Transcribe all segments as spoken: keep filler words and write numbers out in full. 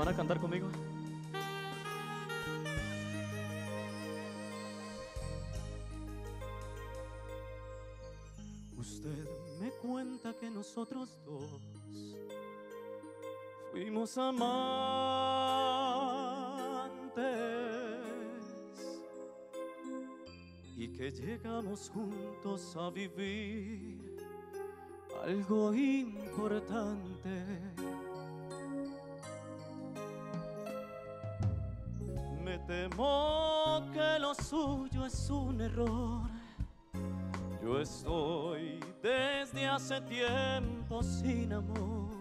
van a cantar conmigo? Usted me cuenta que nosotros dos fuimos amantes y que llegamos juntos a vivir algo importante. Me temo que lo suyo es un error. Yo estoy desde hace tiempo sin amor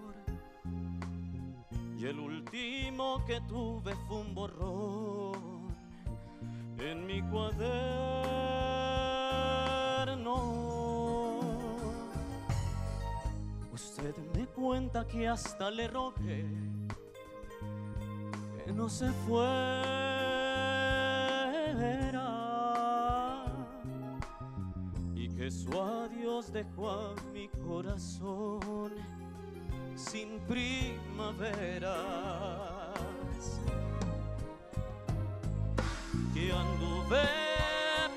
y el último que tuve fue un borrón en mi cuaderno. Usted me cuenta que hasta le rogué que no se fuera y que su adiós dejó a mi corazón sin primaveras. Que anduve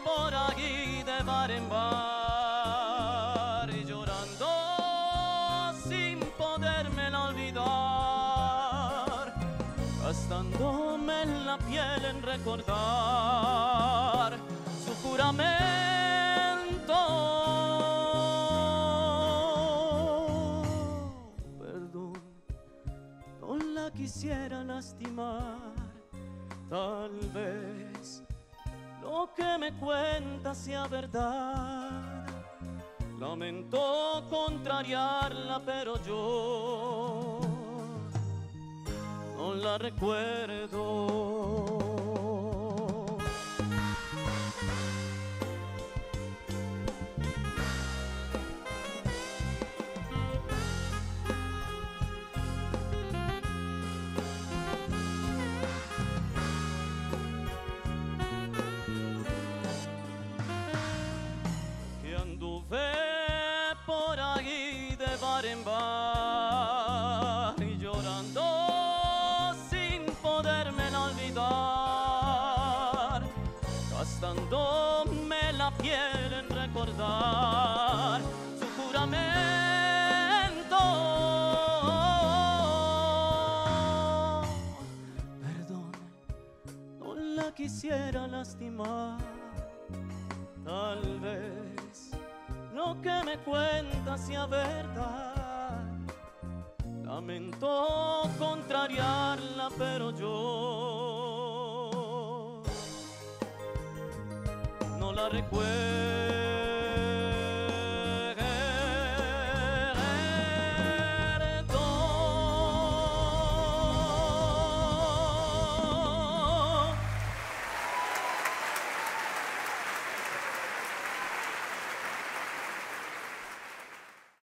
por ahí de bar en bar llorando sin podérmela olvidar, gastándome en la piel en recordar su juramento. Perdón, no la quisiera lastimar. Tal vez lo que me cuenta sea verdad. Lamento contrariarla, pero yo no la recuerdo. Anduve por ahí de bar en bar y llorando sin podérmela olvidar, gastándome la piel en recordar su juramento. Perdón, no la quisiera lastimar. Tal vez lo que me cuenta sea verdad. Lamento contrariarla, pero yo no la recuerdo.